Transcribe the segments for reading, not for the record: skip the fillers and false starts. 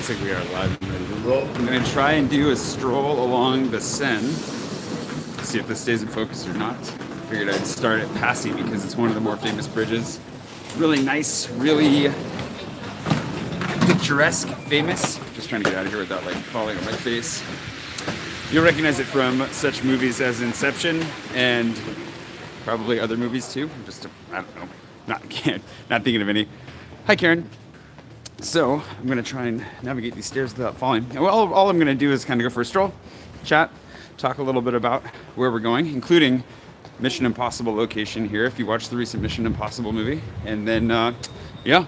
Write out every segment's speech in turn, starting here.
Looks like we are live and ready to roll. I'm going to try and do a stroll along the Seine. See if this stays in focus or not. Figured I'd start at Passy because it's one of the more famous bridges. Really nice, really picturesque, famous. Just trying to get out of here without like falling on my face. You'll recognize it from such movies as Inception and probably other movies too. I'm just, I don't know, not thinking of any. Hi, Karen. So I'm going to try and navigate these stairs without falling. And all I'm going to do is kind of go for a stroll, chat, talk a little bit about where we're going, including Mission Impossible location here, if you watched the recent Mission Impossible movie. And then, yeah,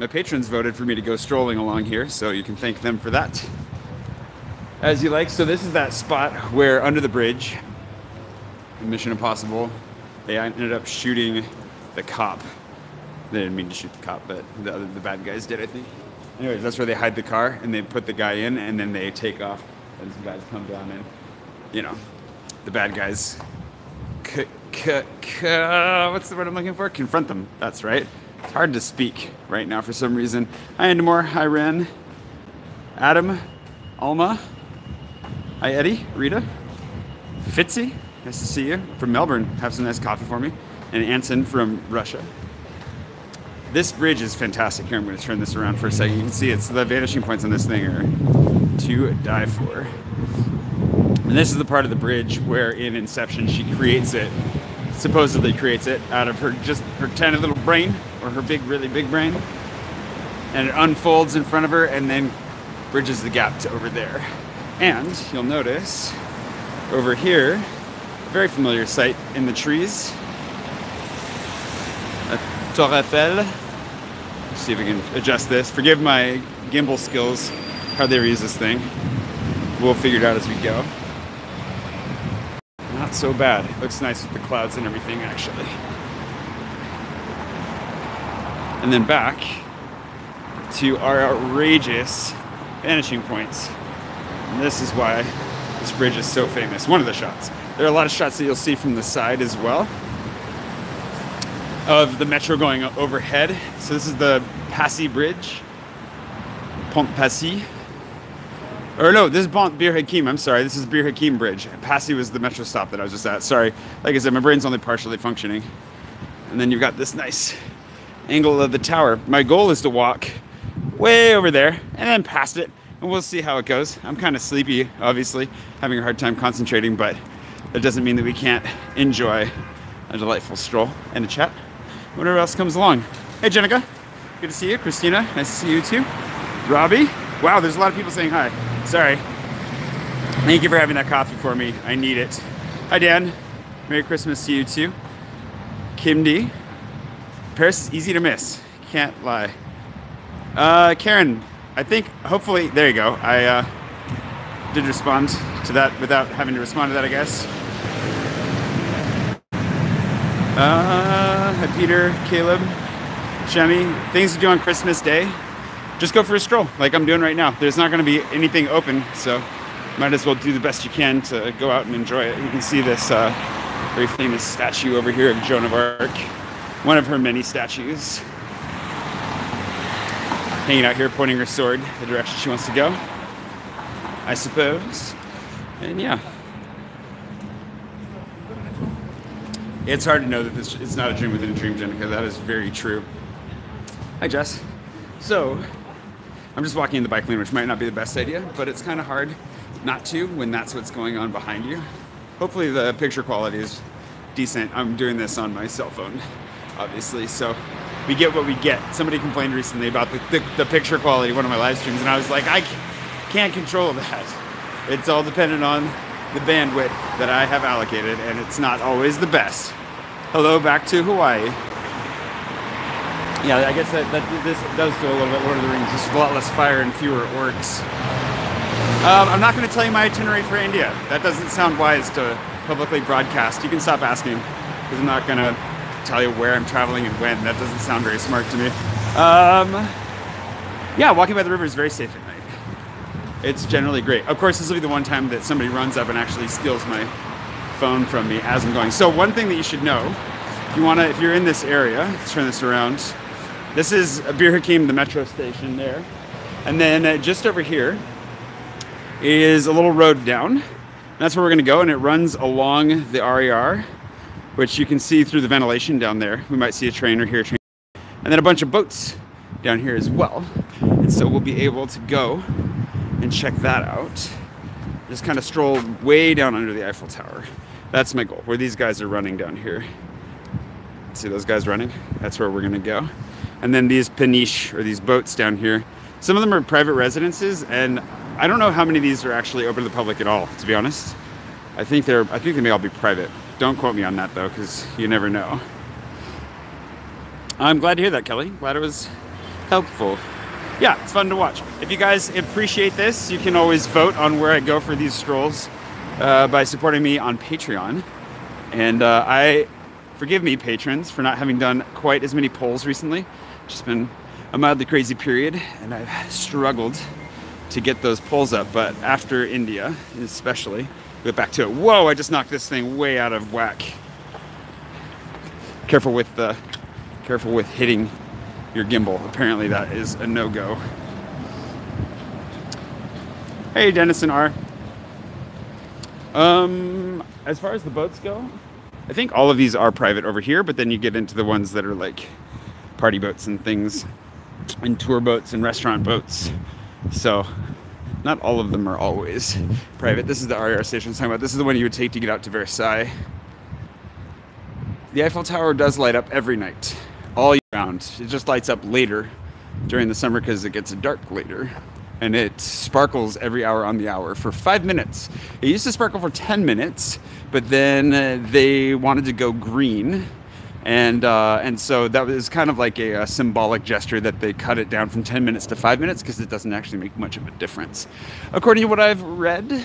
my patrons voted for me to go strolling along here, so you can thank them for that. As you like, so this is that spot where under the bridge, in Mission Impossible, they ended up shooting the cop. They didn't mean to shoot the cop, but the bad guys did, I think. Anyways, that's where they hide the car, and they put the guy in, and then they take off, and some guys come down, and, you know, the bad guys, what's the word I'm looking for? Confront them, that's right. It's hard to speak right now for some reason. Hi, Endemore. Hi, Ren. Adam. Alma. Hi, Eddie. Rita. Fitzy. Nice to see you. From Melbourne. Have some nice coffee for me. And Anson from Russia. This bridge is fantastic. Here, I'm going to turn this around for a second. You can see it's the vanishing points on this thing are to die for. And this is the part of the bridge where in Inception she creates it, supposedly creates it out of her, just her tiny little brain, or her big, really big brain. And it unfolds in front of her and then bridges the gap to over there. And you'll notice over here, a very familiar sight in the trees. Tour Eiffel. Let's see if we can adjust this. Forgive my gimbal skills, hardly ever use this thing. We'll figure it out as we go. Not so bad. It looks nice with the clouds and everything, actually. And then back to our outrageous vanishing points. And this is why this bridge is so famous. One of the shots. There are a lot of shots that you'll see from the side as well, of the metro going overhead. So this is the Passy Bridge, Pont Passy. Or no, this is Pont Bir-Hakeim, I'm sorry. This is Bir-Hakeim Bridge. Passy was the metro stop that I was just at, sorry. Like I said, my brain's only partially functioning. And then you've got this nice angle of the tower. My goal is to walk way over there and then past it, and we'll see how it goes. I'm kind of sleepy, obviously, having a hard time concentrating, but that doesn't mean that we can't enjoy a delightful stroll and a chat. Whatever else comes along. Hey, Jenica. Good to see you. Christina, nice to see you too. Robbie. Wow, there's a lot of people saying hi. Sorry. Thank you for having that coffee for me. I need it. Hi, Dan. Merry Christmas to you too. Kim D. Paris is easy to miss. Can't lie. Karen, I think, hopefully, there you go. I did respond to that without having to respond to that, I guess. Hi Peter, Caleb, Shemi. Things to do on Christmas Day. Just go for a stroll, like I'm doing right now. There's not going to be anything open, so might as well do the best you can to go out and enjoy it. You can see this very famous statue over here of Joan of Arc, one of her many statues. Hanging out here, pointing her sword the direction she wants to go, I suppose. And yeah. It's hard to know that this it's not a dream within a dream, Jenica. That is very true. Hi, Jess. So, I'm just walking in the bike lane, which might not be the best idea, but it's kind of hard not to when that's what's going on behind you. Hopefully the picture quality is decent. I'm doing this on my cell phone, obviously, so we get what we get. Somebody complained recently about the picture quality of one of my live streams, and I was like, I can't control that. It's all dependent on the bandwidth that I have allocated, and it's not always the best. Hello, back to Hawaii. Yeah, I guess this does feel a little bit Lord of the Rings. Just a lot less fire and fewer orcs. I'm not going to tell you my itinerary for India. That doesn't sound wise to publicly broadcast. You can stop asking, because I'm not going to tell you where I'm traveling and when. That doesn't sound very smart to me. Yeah, walking by the river is very safe at night. It's generally great. Of course, this will be the one time that somebody runs up and actually steals my phone from me as I'm going. So one thing that you should know, if you're in this area, let's turn this around. This is Bir-Hakeim, the metro station there. And then just over here is a little road down. That's where we're gonna go, and it runs along the RER, which you can see through the ventilation down there. We might see a train or hear a train. And then a bunch of boats down here as well. And so we'll be able to go and check that out. Just kind of stroll way down under the Eiffel Tower. That's my goal, where these guys are running down here. See those guys running? That's where we're gonna go. And then these peniche, or these boats down here, some of them are private residences, and I don't know how many of these are actually open to the public at all, to be honest. I think they may all be private. Don't quote me on that though, because you never know. I'm glad to hear that, Kelly. Glad it was helpful. Yeah, it's fun to watch. If you guys appreciate this, you can always vote on where I go for these strolls by supporting me on Patreon. And forgive me, patrons, for not having done quite as many polls recently. It's just been a mildly crazy period, and I've struggled to get those polls up, but after India, especially, we'll get back to it. Whoa, I just knocked this thing way out of whack. Careful with hitting your gimbal. Apparently that is a no-go. Hey, Dennison R. As far as the boats go, I think all of these are private over here, but then you get into the ones that are like party boats and things, and tour boats and restaurant boats. So not all of them are always private. This is the RER station I was talking about. This is the one you would take to get out to Versailles. The Eiffel Tower does light up every night, all year round. It just lights up later during the summer because it gets dark later. And it sparkles every hour on the hour for 5 minutes. It used to sparkle for 10 minutes, but then they wanted to go green. And so that was kind of like a symbolic gesture that they cut it down from 10 minutes to 5 minutes because it doesn't actually make much of a difference, according to what I've read.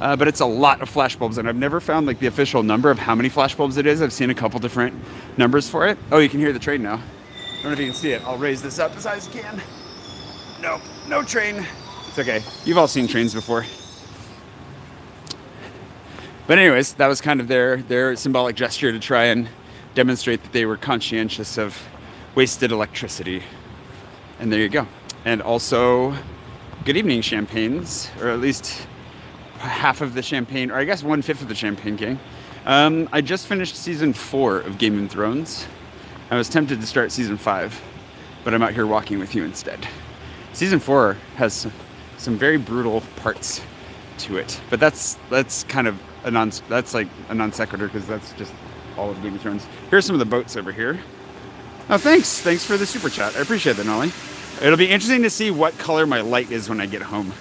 But it's a lot of flashbulbs, and I've never found like the official number of how many flashbulbs it is. I've seen a couple different numbers for it. Oh, you can hear the train now. I don't know if you can see it. I'll raise this up as high as I can. Nope, no train. It's okay. You've all seen trains before. But anyways, that was kind of their symbolic gesture to try and demonstrate that they were conscientious of wasted electricity. And there you go. And also, good evening, champagnes, or at least half of the champagne, or I guess 1/5 of the champagne gang. I just finished season 4 of Game of Thrones. I was tempted to start season 5, but I'm out here walking with you instead. Season 4 has some very brutal parts to it, but that's like a non sequitur because that's just all of Game of Thrones. Here's some of the boats over here. Oh, thanks for the super chat. I appreciate that, Nolly. It'll be interesting to see what color my light is when I get home.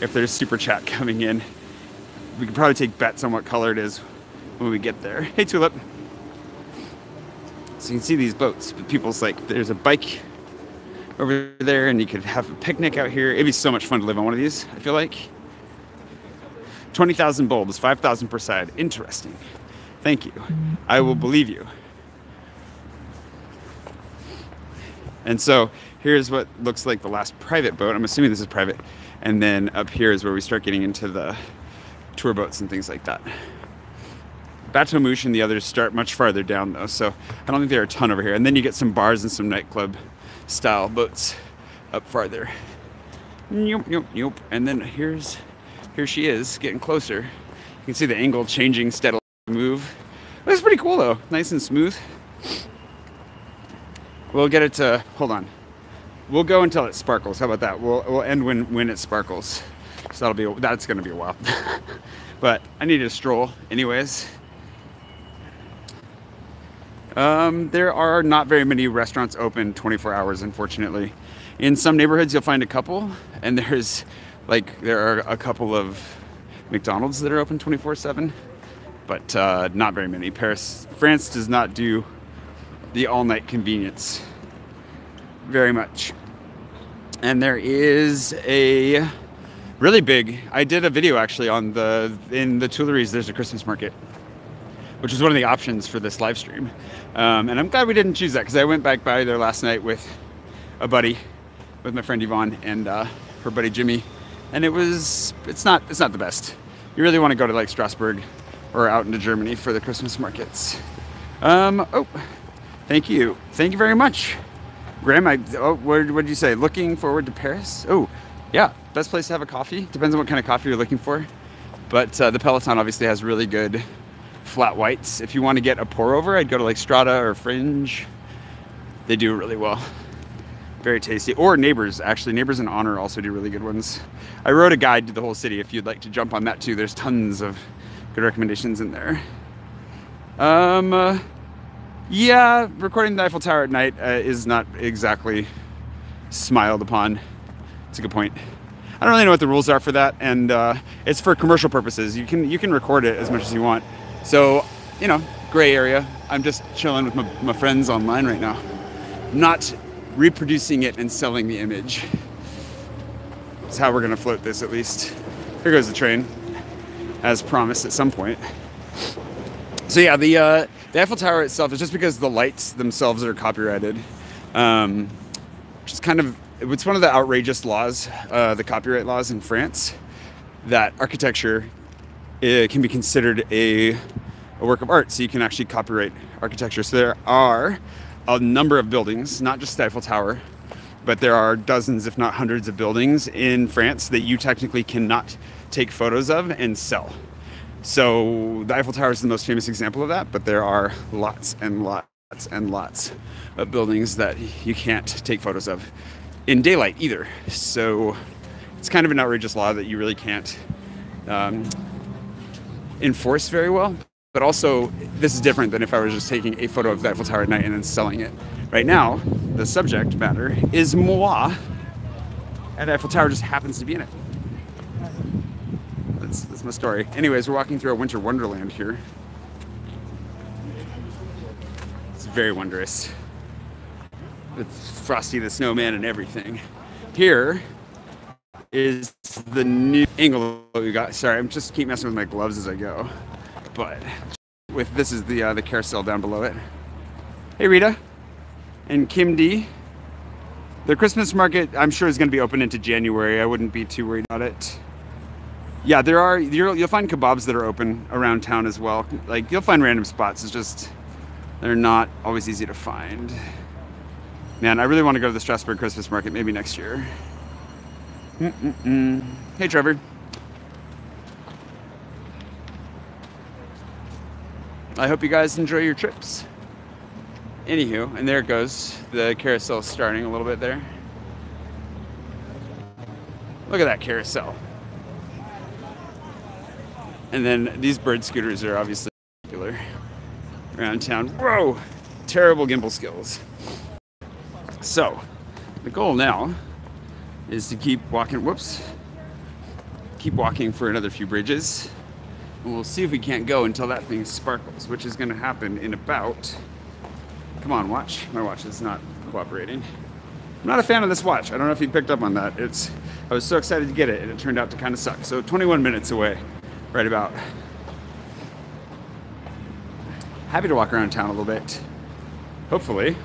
If there's super chat coming in, we can probably take bets on what color it is when we get there. Hey, Tulip. So you can see these boats, but people's like, there's a bike over there, and you could have a picnic out here. It'd be so much fun to live on one of these, I feel like. 20,000 bulbs, 5,000 per side. Interesting. Thank you. I will believe you. And so here's what looks like the last private boat. I'm assuming this is private. And then up here is where we start getting into the tour boats and things like that. Bateau Mouche and the others start much farther down though, so I don't think there are a ton over here. And then you get some bars and some nightclub style boats up farther. Nope, nope, nope. And then here she is, getting closer. You can see the angle changing steadily. Move. That's pretty cool though. Nice and smooth. We'll get it to, hold on. We'll go until it sparkles. How about that? We'll end when it sparkles. So that's gonna be a while. But I need to stroll anyways. There are not very many restaurants open 24 hours, unfortunately. In some neighborhoods you'll find a couple, and there are a couple of McDonald's that are open 24/7. But not very many. France does not do the all-night convenience very much. And there is a really big, I did a video actually in the Tuileries, there's a Christmas market, which was one of the options for this live stream. And I'm glad we didn't choose that because I went back by there last night with a buddy, with my friend Yvonne and her buddy Jimmy. And it's not the best. You really want to go to like Strasbourg or out into Germany for the Christmas markets. Oh, thank you very much. Graham, what did you say? Looking forward to Paris? Oh, yeah, best place to have a coffee. Depends on what kind of coffee you're looking for. But the Peloton obviously has really good flat whites. If you want to get a pour over, I'd go to like Strada or Fringe. They do really well. Very tasty. Or Neighbors, actually. Neighbors and Honor also do really good ones. I wrote a guide to the whole city if you'd like to jump on that too. There's tons of good recommendations in there. Yeah, recording the Eiffel Tower at night is not exactly smiled upon. It's a good point. I don't really know what the rules are for that, and it's for commercial purposes. You can record it as much as you want. So, you know, gray area. I'm just chilling with my friends online right now. Not reproducing it and selling the image. That's how we're gonna float this, at least. Here goes the train, as promised at some point. So yeah, the Eiffel Tower itself is just because the lights themselves are copyrighted. Which is kind of, it's one of the outrageous laws, the copyright laws in France, that architecture can be considered a work of art, so you can actually copyright architecture. So there are a number of buildings, not just the Eiffel Tower, but there are dozens, if not hundreds of buildings in France that you technically cannot take photos of and sell. So the Eiffel Tower is the most famous example of that, but there are lots and lots and lots of buildings that you can't take photos of in daylight either. So it's kind of an outrageous law that you really can't enforce very well. But also, this is different than if I was just taking a photo of the Eiffel Tower at night and then selling it. Right now, the subject matter is moi, and the Eiffel Tower just happens to be in it. That's my story. Anyways, we're walking through a winter wonderland here. It's very wondrous. It's Frosty the Snowman and everything. Here is the new angle we got. Sorry, I'm just keep messing with my gloves as I go. But with this is the carousel down below it. Hey Rita and Kim D. The Christmas market, I'm sure, is going to be open into January. I wouldn't be too worried about it. Yeah, there are you'll find kebabs that are open around town as well. Like you'll find random spots. It's just they're not always easy to find. Man, I really want to go to the Strasbourg Christmas market. Maybe next year. Hey Trevor. I hope you guys enjoy your trips. Anywho, and there it goes. The carousel is starting a little bit there. Look at that carousel. And then these bird scooters are obviously popular around town. Whoa! Terrible gimbal skills. So, the goal now is to keep walking. Whoops. Keep walking for another few bridges. And we'll see if we can't go until that thing sparkles, which is going to happen in about... Come on, watch. My watch is not cooperating. I'm not a fan of this watch. I don't know if you picked up on that. I was so excited to get it, and it turned out to kind of suck. So 21 minutes away, right about. Happy to walk around town a little bit. Hopefully.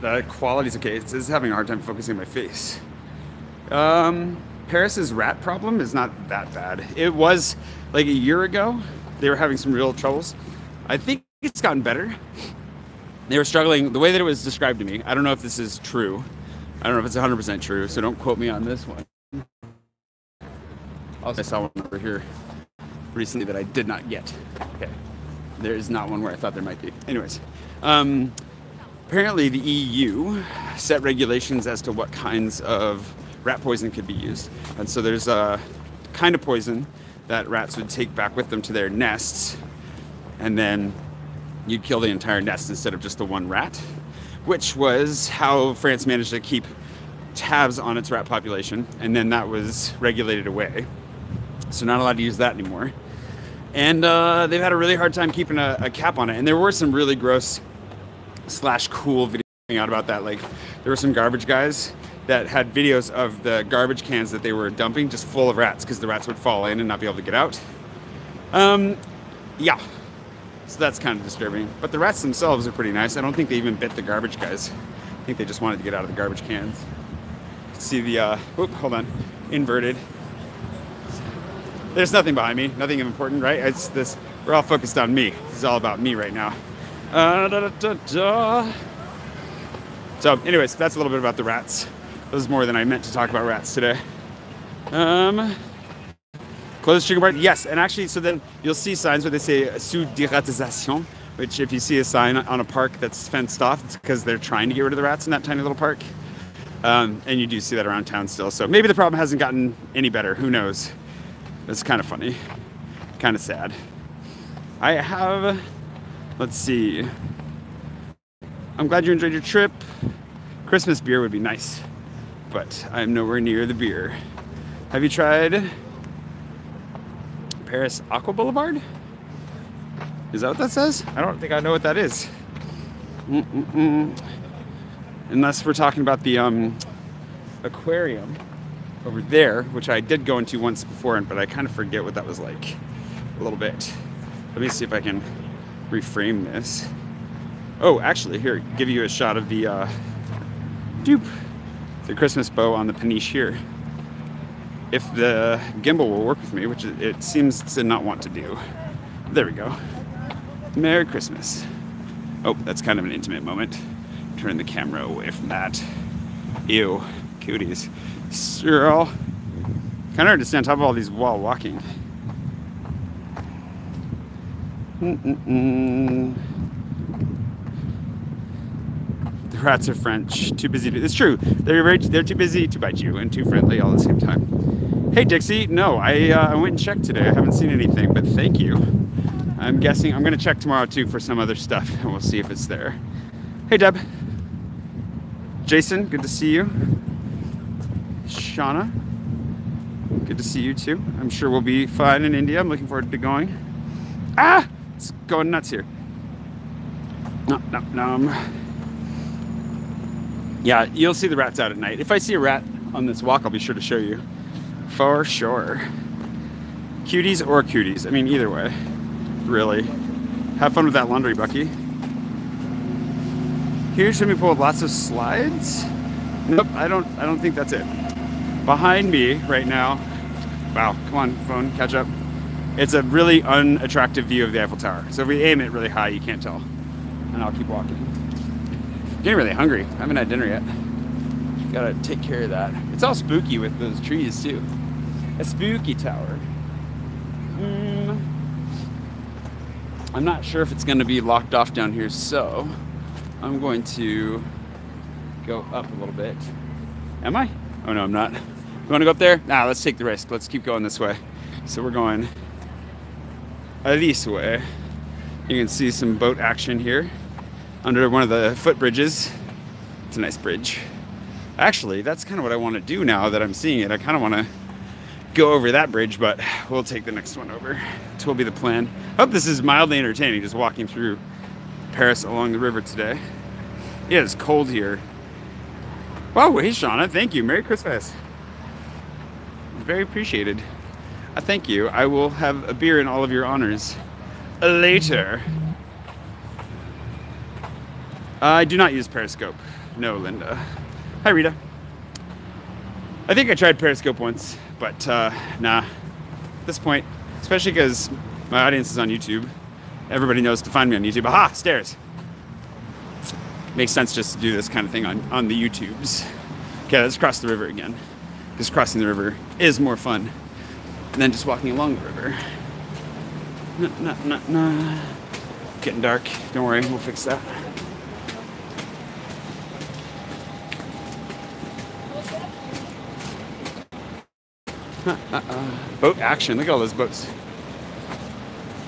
The quality's okay. It's having a hard time focusing on my face. Paris's rat problem is not that bad. It was like a year ago, they were having some real troubles. I think it's gotten better. They were struggling, the way that it was described to me, I don't know if this is true. I don't know if it's 100% true, so don't quote me on this one. Also, I saw one over here recently that I did not get. Okay, there is not one where I thought there might be. Anyways, apparently the EU set regulations as to what kinds of rat poison could be used. And so there's a kind of poison that rats would take back with them to their nests, and then you'd kill the entire nest instead of just the one rat, which was how France managed to keep tabs on its rat population, and then that was regulated away. So not allowed to use that anymore. And they've had a really hard time keeping a cap on it, and there were some really gross / cool videos coming out about that. Like, there were some garbage guys that had videos of the garbage cans that they were dumping just full of rats because the rats would fall in and not be able to get out. Yeah, so that's kind of disturbing. But the rats themselves are pretty nice. I don't think they even bit the garbage guys. I think they just wanted to get out of the garbage cans. See the, whoop, hold on, inverted. There's nothing behind me, nothing important, right? It's this, we're all focused on me. This is all about me right now. So anyways, that's a little bit about the rats. This is more than I meant to talk about rats today. Closed chicken bar, yes. And actually, so then you'll see signs where they say sous dératisation, which if you see a sign on a park that's fenced off, it's because they're trying to get rid of the rats in that tiny little park. And you do see that around town still. So maybe the problem hasn't gotten any better. Who knows? It's kind of funny, kind of sad. I have, let's see. I'm glad you enjoyed your trip. Christmas beer would be nice, but I'm nowhere near the beer. Have you tried Paris Aqua Boulevard? Is that what that says? I don't think I know what that is. Unless we're talking about the aquarium over there, which I did go into once before, but I kind of forget what that was like a little bit. Let me see if I can reframe this. Oh, actually, here, give you a shot of the the Christmas bow on the Paniche here. If the gimbal will work with me, which it seems to not want to do. There we go. Merry Christmas. Oh, that's kind of an intimate moment. Turn the camera away from that. Ew, cuties. Girl. Kind of hard to stand on top of all these while walking. The rats are French. Too busy to... It's true. They're too busy to bite you and too friendly all at the same time. Hey, Dixie. No, I went and checked today. I haven't seen anything, but thank you. I'm guessing... I'm going to check tomorrow, too, for some other stuff, and we'll see if it's there. Hey, Deb. Jason, good to see you. Shauna, good to see you, too. I'm sure we'll be fine in India. I'm looking forward to going. Ah! It's going nuts here. Nom, nom, nom. Yeah, you'll see the rats out at night. If I see a rat on this walk, I'll be sure to show you. For sure. Cuties or cuties. I mean, either way. Really. Have fun with that laundry, Bucky. Huge swimming pool with lots of slides. Nope, I don't think that's it. Behind me right now. Wow, come on, phone, catch up. It's a really unattractive view of the Eiffel Tower. So if we aim it really high, you can't tell. And I'll keep walking. Getting really hungry. I haven't had dinner yet. Gotta take care of that. It's all spooky with those trees too. A spooky tower. I'm not sure if it's gonna be locked off down here, so I'm going to go up a little bit. Am I? Oh no, I'm not. You want to go up there? Nah, let's take the risk. Let's keep going this way. So we're going this way. You can see some boat action here under one of the footbridges. It's a nice bridge. Actually, that's kind of what I want to do now that I'm seeing it. I kind of want to go over that bridge, but we'll take the next one over. This will be the plan. I hope this is mildly entertaining, just walking through Paris along the river today. It is cold here. Wow, hey Shauna, thank you. Merry Christmas. Very appreciated. Thank you. I will have a beer in all of your honors later. I do not use Periscope. No, Linda. Hi, Rita. I think I tried Periscope once, but nah. At this point, especially because my audience is on YouTube. Everybody knows to find me on YouTube. Aha, stairs. Makes sense just to do this kind of thing on the YouTubes. Okay, let's cross the river again. Because crossing the river is more fun than just walking along the river. Nah, nah, nah, nah. Getting dark. Don't worry, we'll fix that. Boat action. Look at all those boats.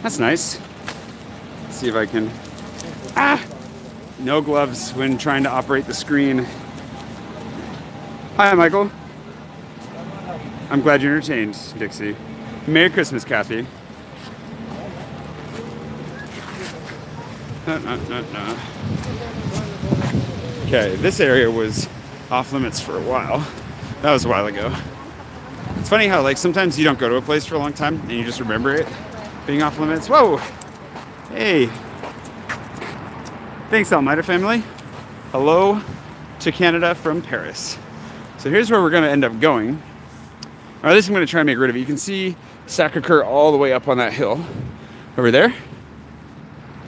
That's nice. See if I can. Ah! No gloves when trying to operate the screen. Hi, Michael. I'm glad you're entertained, Dixie. Merry Christmas, Kathy. No, no, no, no. Okay, this area was off limits for a while. That was a while ago. It's funny how, like, sometimes you don't go to a place for a long time and you just remember it being off limits. Whoa! Hey, thanks Almeida family. Hello to Canada from Paris. So here's where we're gonna end up going. Or at least I'm gonna try and make rid of it. You can see Sacré Cœur all the way up on that hill over there.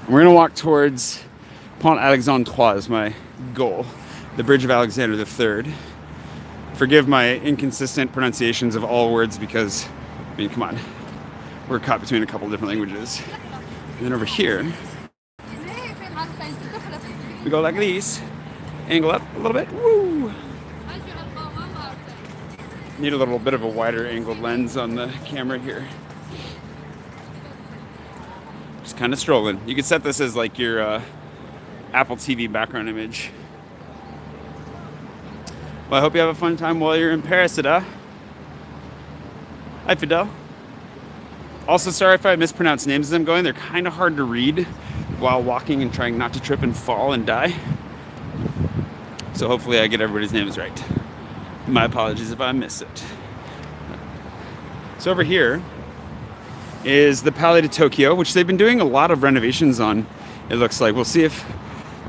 We're gonna walk towards Pont Alexandre III is my goal. the Bridge of Alexander III. Forgive my inconsistent pronunciations of all words because, I mean, come on, we're caught between a couple different languages. And then over here, we go like these, angle up a little bit, woo! Need a little bit of a wider angled lens on the camera here. Just kind of strolling. You could set this as like your Apple TV background image. Well, I hope you have a fun time while you're in Paris, Ada. Hi, Fidel. Also, sorry if I mispronounce names as I'm going. They're kind of hard to read while walking and trying not to trip and fall and die. So hopefully I get everybody's names right. My apologies if I miss it. So over here is the Palais de Tokyo, which they've been doing a lot of renovations on, it looks like. We'll see if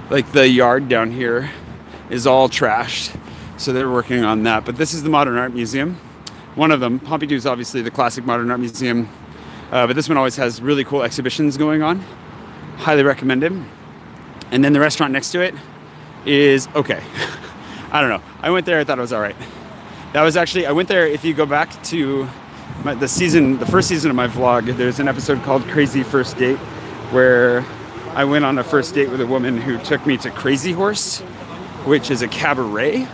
like the yard down here is all trashed. So they're working on that. But this is the Modern Art Museum. One of them. Pompidou is obviously the classic Modern Art Museum. But this one always has really cool exhibitions going on. Highly recommend it. And then the restaurant next to it is okay. I don't know. I went there. I thought it was all right. That was actually, I went there. If you go back to the first season of my vlog, there's an episode called Crazy First Date where I went on a first date with a woman who took me to Crazy Horse, which is a cabaret,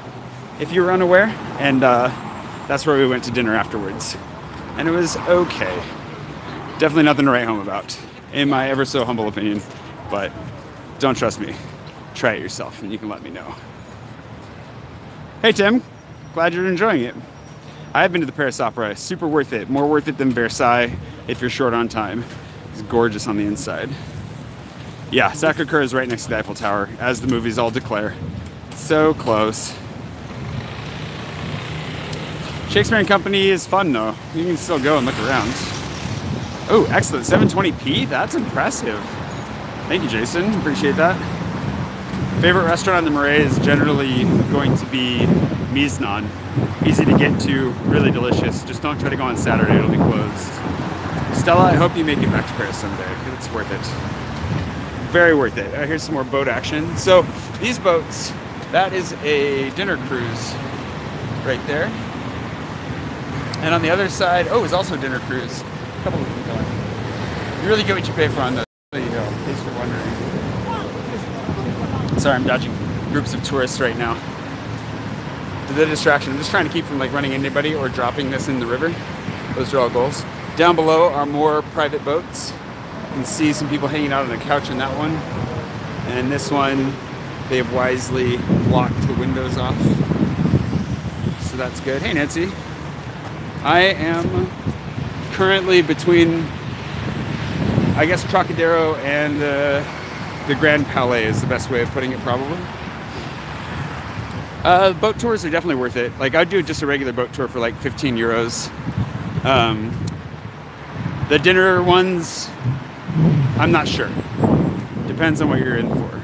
if you were unaware. And that's where we went to dinner afterwards. And it was okay. Definitely nothing to write home about, in my ever so humble opinion. But don't trust me. Try it yourself and you can let me know. Hey Tim, glad you're enjoying it. I have been to the Paris Opera, super worth it. More worth it than Versailles if you're short on time. It's gorgeous on the inside. Yeah, Sacré Cœur is right next to the Eiffel Tower, as the movies all declare. So close. Shakespeare and Company is fun though. You can still go and look around. Oh, excellent, 720p, that's impressive. Thank you, Jason, appreciate that. Favorite restaurant on the Marais is generally going to be Miznon. Easy to get to, really delicious. Just don't try to go on Saturday, it'll be closed. Stella, I hope you make it back to Paris someday. It's worth it. Very worth it. Here's some more boat action. So these boats, that is a dinner cruise right there. And on the other side, oh, it's also a dinner cruise. A couple of them going. You really get what you pay for on those. There you go, in case you're wondering. Sorry, I'm dodging groups of tourists right now. The distraction, I'm just trying to keep from like running into anybody or dropping this in the river. Those are all goals. Down below are more private boats. You can see some people hanging out on a couch in that one. And this one, they have wisely blocked the windows off. So that's good. Hey, Nancy. I am currently between, I guess, Trocadéro and the Grand Palais is the best way of putting it, probably. Boat tours are definitely worth it. Like, I'd do just a regular boat tour for like 15 euros. The dinner ones, I'm not sure. Depends on what you're in for.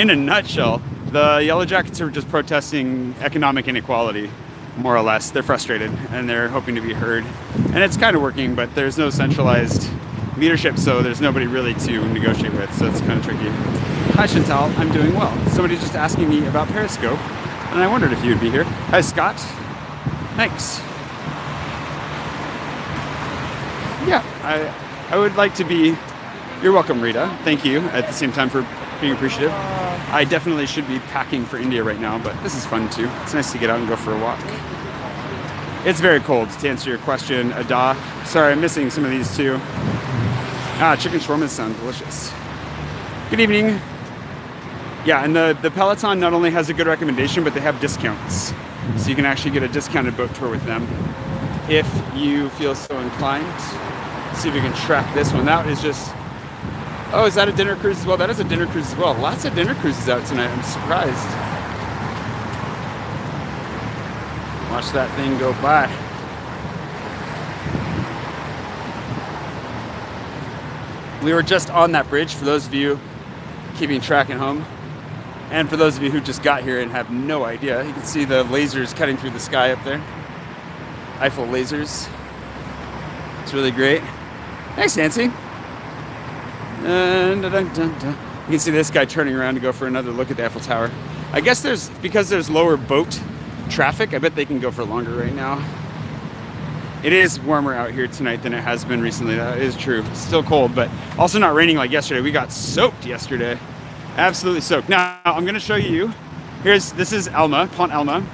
In a nutshell, the Yellow Jackets are just protesting economic inequality, more or less. They're frustrated and they're hoping to be heard. And it's kind of working, but there's no centralized leadership, so there's nobody really to negotiate with, so it's kind of tricky. Hi Chantal, I'm doing well. Somebody's just asking me about Periscope, and I wondered if you'd be here. Hi Scott, thanks. Yeah, I would like to be, you're welcome Rita, thank you, at the same time for being appreciative. I definitely should be packing for India right now, but this is fun too. It's nice to get out and go for a walk. It's very cold, to answer your question, Ada. Sorry, I'm missing some of these too. Ah, chicken shawarmas sound delicious. Good evening. Yeah, and the Peloton not only has a good recommendation, but they have discounts. So you can actually get a discounted boat tour with them if you feel so inclined. Let's see if you can track this one. That is just, oh, is that a dinner cruise as well? That is a dinner cruise as well. Lots of dinner cruises out tonight, I'm surprised. Watch that thing go by. We were just on that bridge, for those of you keeping track at home. And for those of you who just got here and have no idea, you can see the lasers cutting through the sky up there. Eiffel lasers. It's really great. Thanks, Nancy. You can see this guy turning around to go for another look at the Eiffel Tower. I guess because there's lower boat traffic, I bet they can go for longer right now. It is warmer out here tonight than it has been recently. That is true. It's still cold, but also not raining like yesterday. We got soaked yesterday. Absolutely soaked. Now, I'm going to show you. This is Alma, Pont Alma,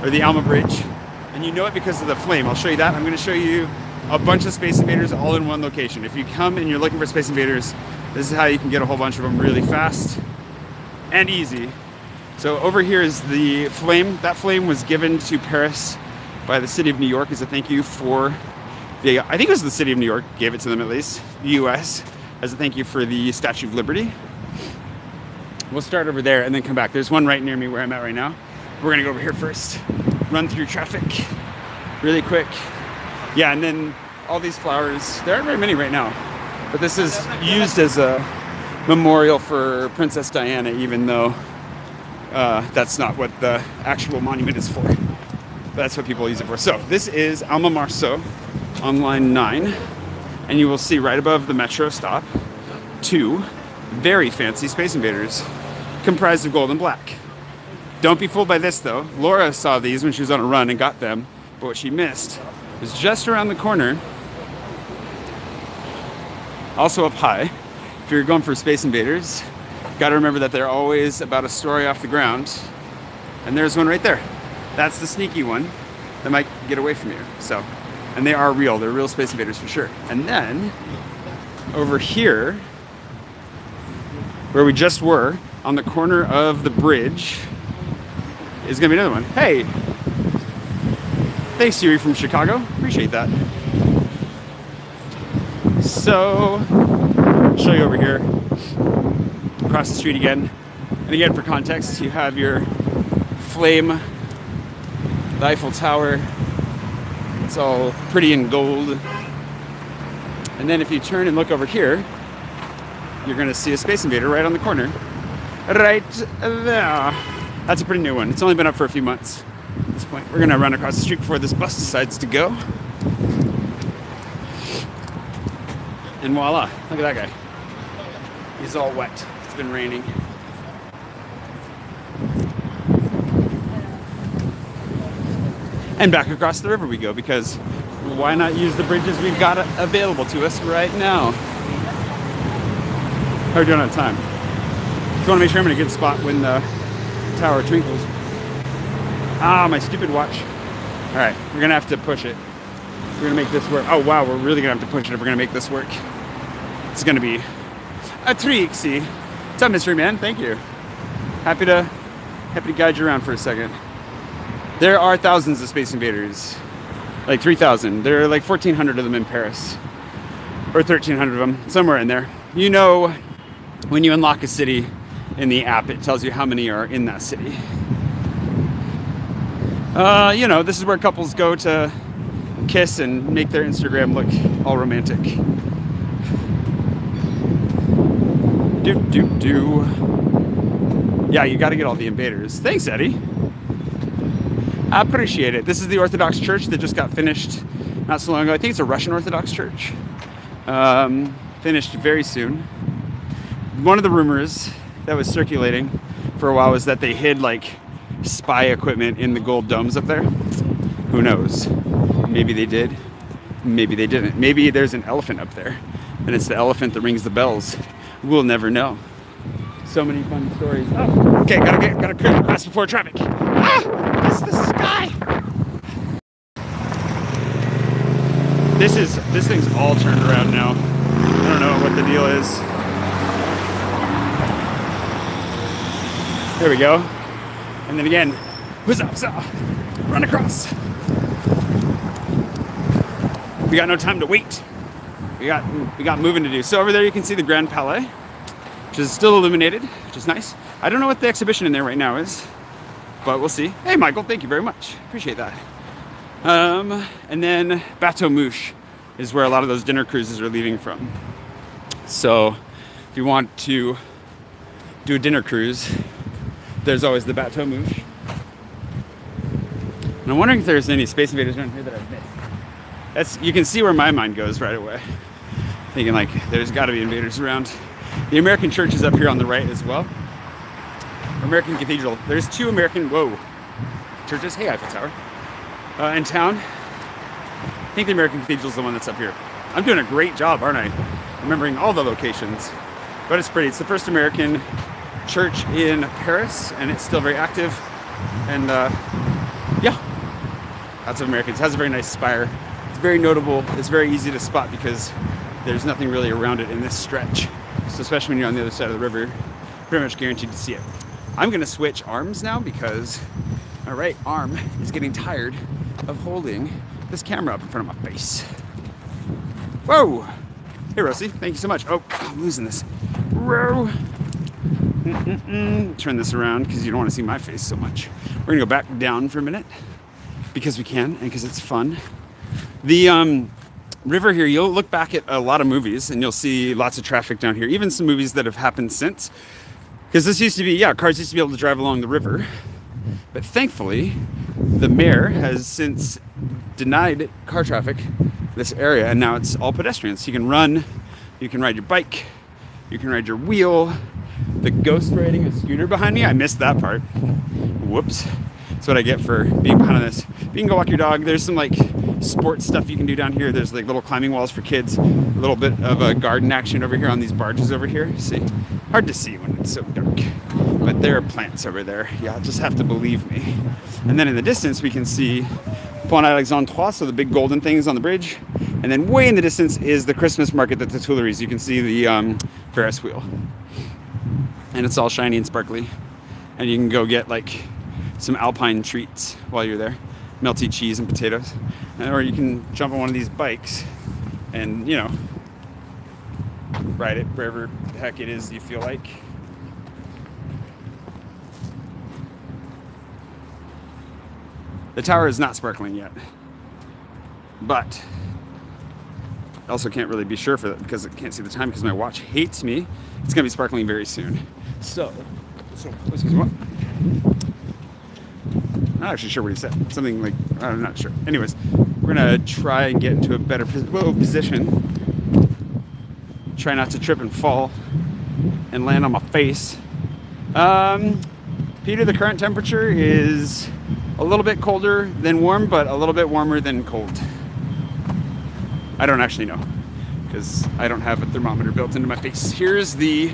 or the Alma Bridge. And you know it because of the flame. I'll show you that. I'm going to show you a bunch of Space Invaders all in one location. If you come and you're looking for Space Invaders, this is how you can get a whole bunch of them really fast and easy. So over here is the flame. That flame was given to Paris by the city of New York as a thank you for the, I think it was the city of New York, gave it to them at least, the US, as a thank you for the Statue of Liberty. We'll start over there and then come back. There's one right near me where I'm at right now. We're gonna go over here first, run through traffic really quick. Yeah, and then all these flowers, there aren't very many right now, but this is used as a memorial for Princess Diana, even though that's not what the actual monument is for. That's what people use it for. So this is Alma Marceau on line 9, and you will see right above the metro stop 2 very fancy Space Invaders comprised of gold and black. Don't be fooled by this though. Laura saw these when she was on a run and got them, but what she missed was just around the corner, also up high. If you're going for Space Invaders, got to remember that they're always about a story off the ground, and there's one right there. That's the sneaky one that might get away from you. So, and they are real. They're real Space Invaders for sure. And then over here, where we just were, on the corner of the bridge, is going to be another one. Hey! Thanks, Yuri from Chicago. Appreciate that. So, I'll show you over here. Across the street again. And again, for context, you have your flame, the Eiffel Tower, it's all pretty and gold. And then if you turn and look over here, you're gonna see a Space Invader right on the corner. Right there. That's a pretty new one. It's only been up for a few months at this point. We're gonna run across the street before this bus decides to go. And voila, look at that guy. He's all wet, it's been raining. And back across the river we go, because why not use the bridges we've got available to us right now? How are we doing on time? Just want to make sure I'm in a good spot when the tower twinkles. Ah, my stupid watch. All right, we're going to have to push it. We're going to make this work. Oh, wow, we're really going to have to push it if we're going to make this work. It's going to be a tricksy. What's up, mystery man? Thank you. Happy to guide you around for a second. There are thousands of Space Invaders, like 3,000. There are like 1,400 of them in Paris, or 1,300 of them, somewhere in there. You know, when you unlock a city in the app, it tells you how many are in that city. You know, this is where couples go to kiss and make their Instagram look all romantic. Yeah, you gotta get all the invaders. Thanks, Eddie. I appreciate it. This is the Orthodox Church that just got finished not so long ago. I think it's a Russian Orthodox Church. Finished very soon. One of the rumors that was circulating for a while was that they hid like spy equipment in the gold domes up there. Who knows? Maybe they did. Maybe they didn't. Maybe there's an elephant up there and it's the elephant that rings the bells. We'll never know. So many fun stories. Oh, okay, gotta clear the class before traffic. Ah, it's the sky. This thing's all turned around now. I don't know what the deal is. There we go. And then again, who's up? Run across. We got no time to wait. We got moving to do. So over there you can see the Grand Palais, which is still illuminated, which is nice. I don't know what the exhibition in there right now is, but we'll see. Hey, Michael, thank you very much. Appreciate that. And then Bateau Mouche is where a lot of those dinner cruises are leaving from. So if you want to do a dinner cruise, there's always the Bateau Mouche. And I'm wondering if there's any Space Invaders around here that I've missed. You can see where my mind goes right away. Thinking like, there's gotta be invaders around. The American Church is up here on the right as well. American Cathedral. There's two American, whoa, churches. Hey, Eiffel Tower. In town. I think the American Cathedral is the one that's up here. I'm doing a great job, aren't I? Remembering all the locations. But it's pretty. It's the first American church in Paris, and it's still very active. And yeah, lots of Americans. It has a very nice spire. It's very notable. It's very easy to spot because there's nothing really around it in this stretch. So especially when you're on the other side of the river, you're pretty much guaranteed to see it. I'm gonna switch arms now because my right arm is getting tired of holding this camera up in front of my face. Whoa! Hey, Rosie, thank you so much. Oh, I'm losing this. Turn this around because you don't want to see my face so much. We're gonna go back down for a minute because we can and because it's fun. The river here, you'll look back at a lot of movies and you'll see lots of traffic down here, even some movies that have happened since. Because this used to be, yeah, cars used to be able to drive along the river. But thankfully, the mayor has since denied car traffic this area, and now it's all pedestrians. You can run, you can ride your bike, you can ride your wheel. The ghost riding a scooter behind me, I missed that part. Whoops. That's what I get for being behind on this. You can go walk your dog. There's some like sports stuff you can do down here. There's like little climbing walls for kids. A little bit of a garden action over here on these barges over here. See, hard to see when it's so dark, but there are plants over there. Yeah, just have to believe me. And then in the distance, we can see Pont Alexandre III, so the big golden things on the bridge. And then way in the distance is the Christmas market at the Tuileries. You can see the Ferris wheel. And it's all shiny and sparkly. And you can go get like some alpine treats while you're there, melty cheese and potatoes, or you can jump on one of these bikes and, you know, ride it wherever the heck it is you feel like. The tower is not sparkling yet, but I also can't really be sure for that because I can't see the time because my watch hates me. It's gonna be sparkling very soon. So excuse me. I'm not actually sure what he said. Something like, I'm not sure. Anyways, we're gonna try and get into a better position. Try not to trip and fall and land on my face. Peter, the current temperature is a little bit colder than warm, but a little bit warmer than cold. I don't actually know because I don't have a thermometer built into my face. Here's the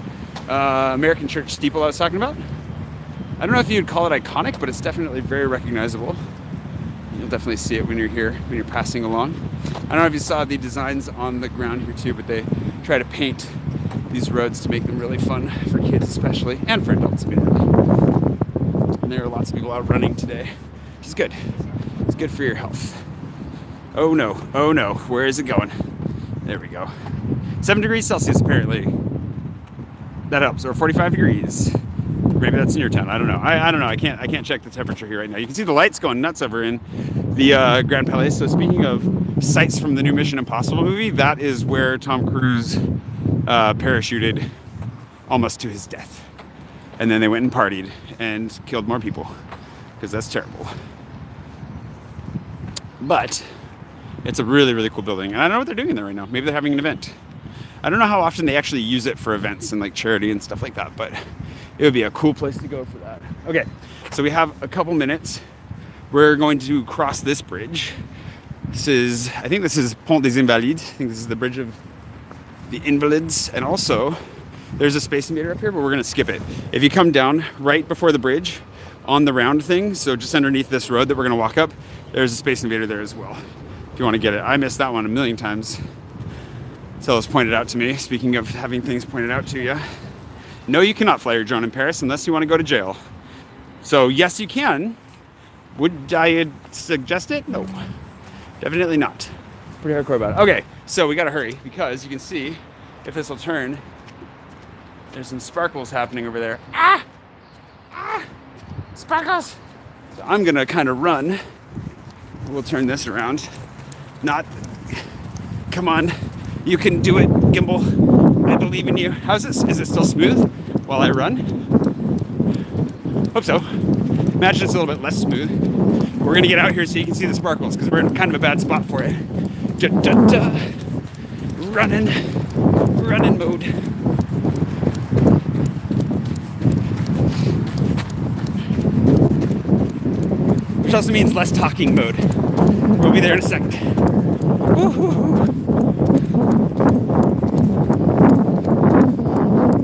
American Church steeple I was talking about. I don't know if you'd call it iconic, but it's definitely very recognizable. You'll definitely see it when you're here, when you're passing along. I don't know if you saw the designs on the ground here too, but they try to paint these roads to make them really fun for kids especially, and for adults immediately. And there are lots of people out running today, which is good. It's good for your health. Oh no, where is it going? There we go. 7 degrees Celsius apparently. That helps, or 45 degrees. Maybe that's in your town. I don't know. I don't know. I can't check the temperature here right now. You can see the lights going nuts over in the Grand Palais. So speaking of sights from the new Mission Impossible movie, that is where Tom Cruise parachuted almost to his death. And then they went and partied and killed more people because that's terrible. But it's a really, really cool building. And I don't know what they're doing there right now. Maybe they're having an event. I don't know how often they actually use it for events and like charity and stuff like that, but it would be a cool place to go for that. Okay, so we have a couple minutes. We're going to cross this bridge. This is, I think this is Pont des Invalides. I think this is the bridge of the invalids. And also, there's a Space Invader up here, but we're gonna skip it. If you come down right before the bridge on the round thing, so just underneath this road that we're gonna walk up, there's a Space Invader there as well, if you wanna get it. I missed that one a million times until it was pointed out to me. Speaking of having things pointed out to you, no, you cannot fly your drone in Paris unless you want to go to jail. So yes, you can. Would I suggest it? No, definitely not. Pretty hardcore about it. Okay, so we got to hurry because you can see if this will turn, there's some sparkles happening over there. Ah! Ah! Sparkles! So I'm going to kind of run. We'll turn this around. Not, come on. You can do it, Gimbal. I believe in you. How's this? Is it still smooth while I run? Hope so. Imagine it's a little bit less smooth. We're gonna get out here so you can see the sparkles because we're in kind of a bad spot for it. Da, da, da. Running mode. also means less talking mode. We'll be there in a second.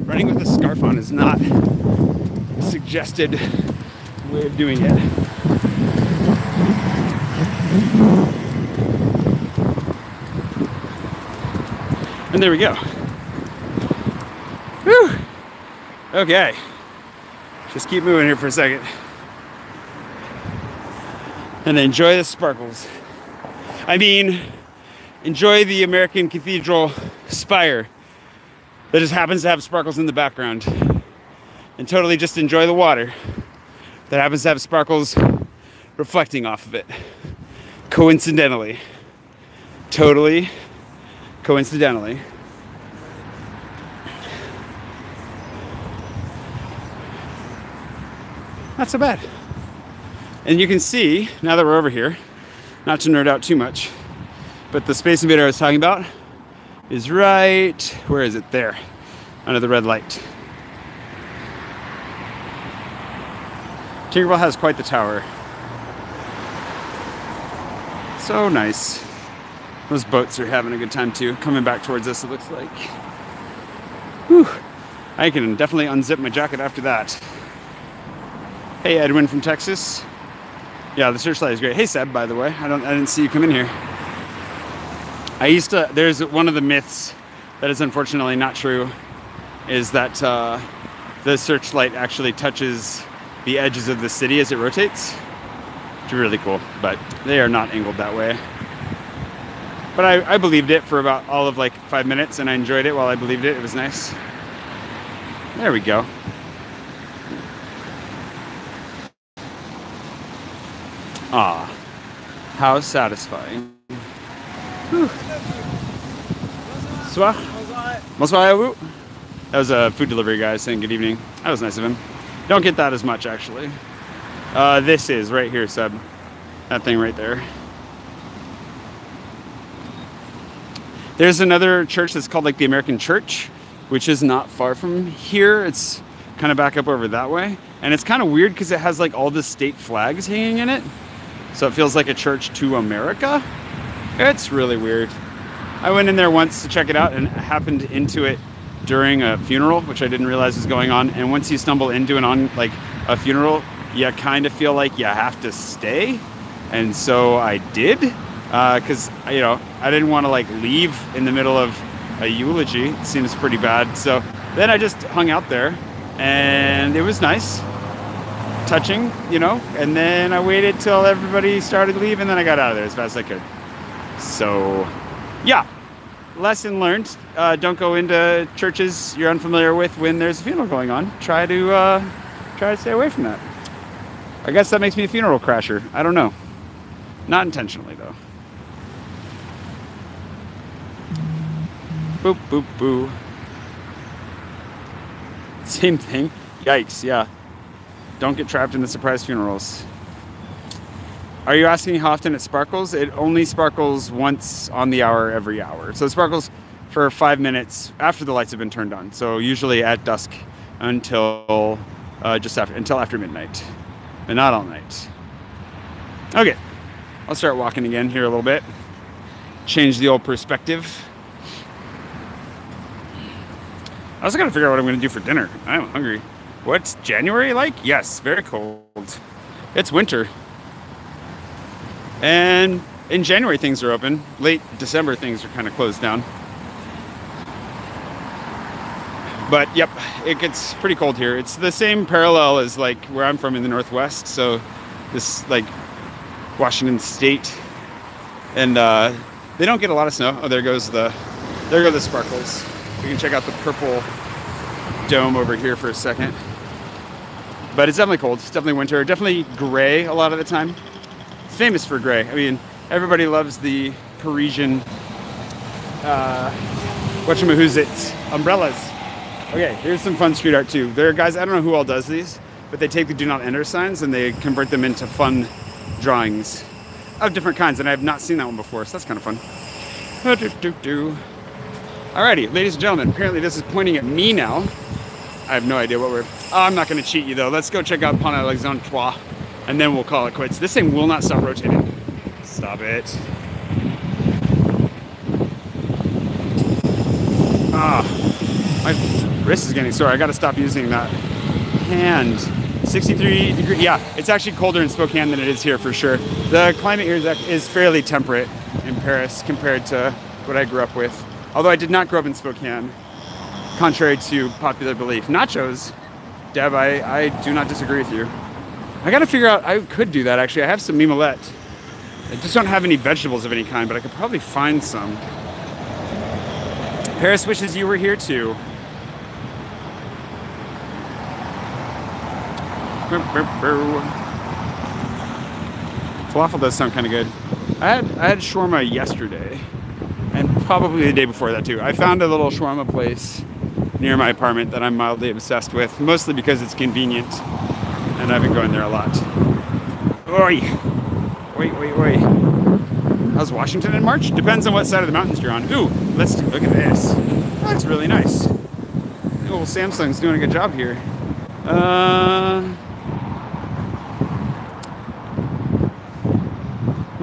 Running with a scarf on is not a suggested way of doing it. And there we go. Whew. Okay. Just keep moving here for a second. And enjoy the sparkles. I mean, enjoy the American Cathedral spire that just happens to have sparkles in the background. And totally just enjoy the water that happens to have sparkles reflecting off of it. Coincidentally. Totally. Coincidentally. Not so bad. And you can see, now that we're over here, not to nerd out too much, but the Space Invader I was talking about is right, where is it? There, under the red light. Tinkerbell has quite the tower. So nice. Those boats are having a good time too. Coming back towards us, it looks like. Whew. I can definitely unzip my jacket after that. Hey, Edwin from Texas. Yeah, the searchlight is great. Hey, Seb, by the way. I didn't see you come in here. There's one of the myths that is unfortunately not true, is that the searchlight actually touches the edges of the city as it rotates. Which is really cool, but they are not angled that way. But I believed it for about all of like 5 minutes, and I enjoyed it while I believed it. It was nice. There we go. Ah, how satisfying. Whew. Bonsoir. Bonsoir. That was a food delivery guy saying good evening. That was nice of him. Don't get that as much, actually. This is right here, Seb. That thing right there. There's another church that's called like the American Church, which is not far from here. It's kind of back up over that way. And it's kind of weird because it has like all the state flags hanging in it. So it feels like a church to America. It's really weird. I went in there once to check it out and happened into it during a funeral, which I didn't realize was going on. And once you stumble into and on like a funeral, you kind of feel like you have to stay. And so I did. Because, you know, I didn't want to like leave in the middle of a eulogy. It seems pretty bad. So then I just hung out there and it was nice, touching, you know, and then I waited till everybody started leaving, then I got out of there as fast as I could. So yeah, lesson learned. Don't go into churches you're unfamiliar with when there's a funeral going on. Try to stay away from that. I guess that makes me a funeral crasher. I don't know. Not intentionally though. Boop, boop, boo. Same thing. Yikes, yeah. Don't get trapped in the surprise funerals. Are you asking how often it sparkles? It only sparkles once on the hour every hour. So it sparkles for 5 minutes after the lights have been turned on. So usually at dusk until just after midnight, but not all night. Okay, I'll start walking again here a little bit. Change the old perspective. I also gotta figure out what I'm gonna do for dinner. I'm hungry. What's January like? Yes, very cold. It's winter. And in January things are open. Late December things are kind of closed down. But yep, it gets pretty cold here. It's the same parallel as like where I'm from in the Northwest. So this like Washington State, and they don't get a lot of snow. Oh, there go the sparkles. You can check out the purple dome over here for a second. But it's definitely cold. It's definitely winter. Definitely gray a lot of the time. It's famous for gray. I mean, everybody loves the Parisian whatchamahoozits, umbrellas. Okay, here's some fun street art too. There are guys, I don't know who all does these, but they take the do not enter signs and they convert them into fun drawings of different kinds. And I have not seen that one before, so that's kind of fun. Alrighty, ladies and gentlemen, apparently this is pointing at me now. I have no idea what I'm not going to cheat you though. Let's go check out Pont Alexandre III and then we'll call it quits. This thing will not stop rotating. Stop it. Ah, my wrist is getting sore. I gotta stop using that hand. 63 degrees, yeah, it's actually colder in Spokane than it is here for sure. The climate here is fairly temperate in Paris compared to what I grew up with. Although I did not grow up in Spokane, contrary to popular belief. Nachos, Deb, I do not disagree with you. I gotta figure out, I could do that actually. I have some mimolette. I just don't have any vegetables of any kind, but I could probably find some. Paris wishes you were here too. Falafel does sound kind of good. I had shawarma yesterday, and probably the day before that too. I found a little shawarma place near my apartment that I'm mildly obsessed with, mostly because it's convenient, and I've been going there a lot. Oi, oi, oi, oi. How's Washington in March? Depends on what side of the mountains you're on. Ooh, let's look at this. That's really nice. The old Samsung's doing a good job here.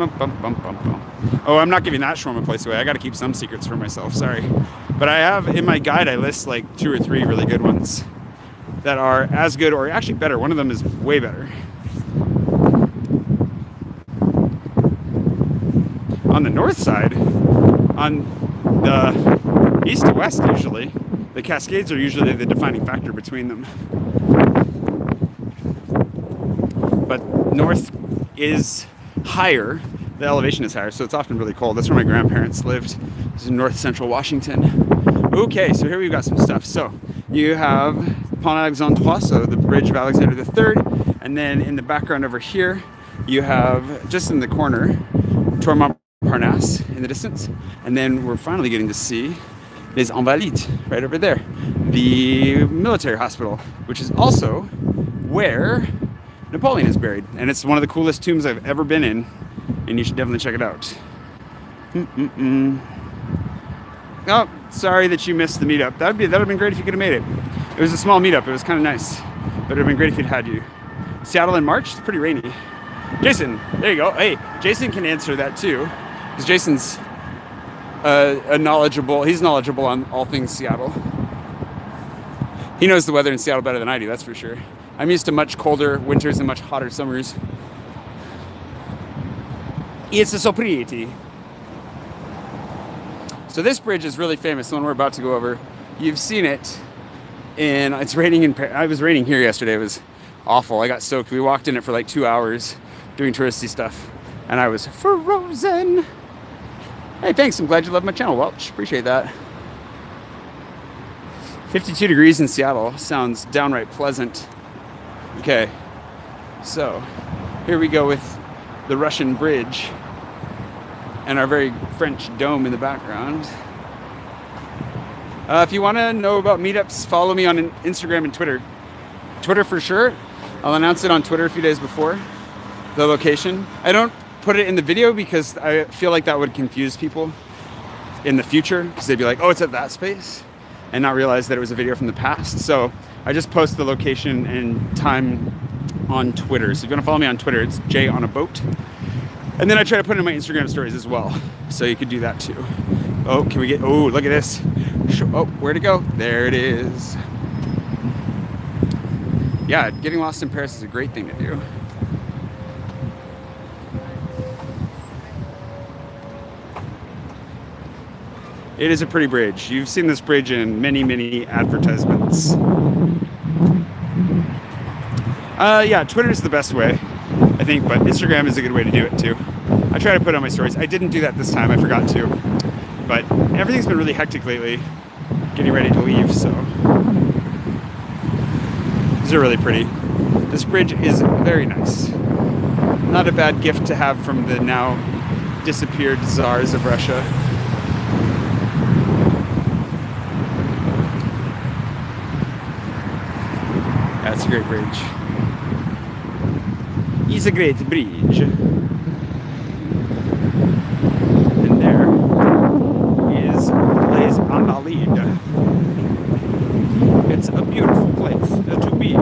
Bum, bum, bum, bum, bum. Oh, I'm not giving that shawarma place away. I gotta keep some secrets for myself, sorry. But I have, in my guide, I list like 2 or 3 really good ones that are as good or actually better. One of them is way better. On the north side, on the east to west usually, the Cascades are usually the defining factor between them. But north is higher, the elevation is higher, so it's often really cold. That's where my grandparents lived. This is north central Washington. Okay, so here we've got some stuff. So you have Pont Alexandre III, so the bridge of Alexander III, and then in the background over here, you have, just in the corner, Tour Montparnasse in the distance, and then we're finally getting to see Les Invalides, right over there, the military hospital, which is also where Napoleon is buried, and it's one of the coolest tombs I've ever been in, and you should definitely check it out. Oh, sorry that you missed the meetup. That would have been great if you could have made it. It was a small meetup. It was kind of nice, but it would have been great if you'd had you. Seattle in March? It's pretty rainy. Jason, there you go. Hey, Jason can answer that too, because Jason's knowledgeable on all things Seattle. He knows the weather in Seattle better than I do, that's for sure. I'm used to much colder winters and much hotter summers. It's so pretty. So this bridge is really famous, the one we're about to go over. You've seen it, and it's raining in Paris. I was raining here yesterday, it was awful. I got soaked. We walked in it for like 2 hours doing touristy stuff, and I was frozen. Hey, thanks, I'm glad you love my channel, Welch. Appreciate that. 52 degrees in Seattle sounds downright pleasant. Okay, so here we go with the Russian bridge and our very French dome in the background. If you want to know about meetups, follow me on Instagram and Twitter. Twitter for sure. I'll announce it on Twitter a few days before the location. I don't put it in the video because I feel like that would confuse people in the future, because they'd be like, oh, it's at that space, and not realize that it was a video from the past. So I just post the location and time on Twitter. So if you want to follow me on Twitter, it's J on a boat. And then I try to put it in my Instagram stories as well. So you could do that too. Oh, can we get, oh, look at this. Oh, where'd it go? There it is. Yeah, getting lost in Paris is a great thing to do. It is a pretty bridge. You've seen this bridge in many, many advertisements. Yeah, Twitter is the best way, I think, but Instagram is a good way to do it too. I try to put on my stories. I didn't do that this time, I forgot to. But everything's been really hectic lately, getting ready to leave, so. These are really pretty. This bridge is very nice. Not a bad gift to have from the now disappeared czars of Russia. That's a great bridge. It's a great bridge. And there is Les Invalides. It's a beautiful place to be.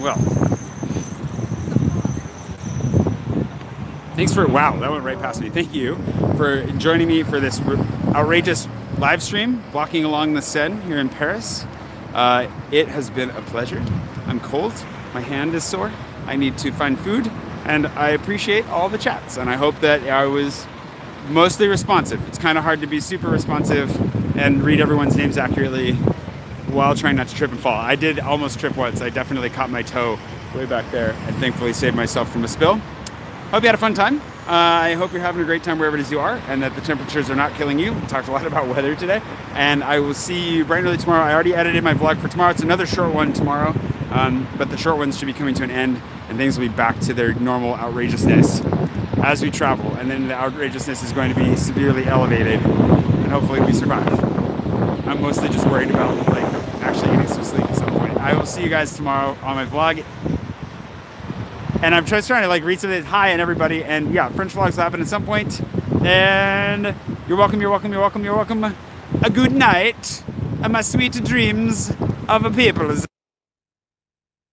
well. Thanks for, wow, that went right past me. Thank you for joining me for this outrageous live stream, walking along the Seine here in Paris. It has been a pleasure. I'm cold, my hand is sore, I need to find food, and I appreciate all the chats, and I hope that I was mostly responsive. It's kind of hard to be super responsive and read everyone's names accurately while trying not to trip and fall. I did almost trip once. I definitely caught my toe way back there and thankfully saved myself from a spill. Hope you had a fun time. I hope you're having a great time wherever it is you are and that the temperatures are not killing you. We talked a lot about weather today, and I will see you bright and early tomorrow. I already edited my vlog for tomorrow. It's another short one tomorrow, but the short ones should be coming to an end and things will be back to their normal outrageousness as we travel, and then the outrageousness is going to be severely elevated and hopefully we survive. I'm mostly just worried about like actually getting some sleep at some point. I will see you guys tomorrow on my vlog. And I'm just trying to like read something high and everybody, and yeah, French vlogs will happen at some point. And you're welcome, you're welcome, you're welcome, you're welcome. A good night and my sweet dreams of a people's.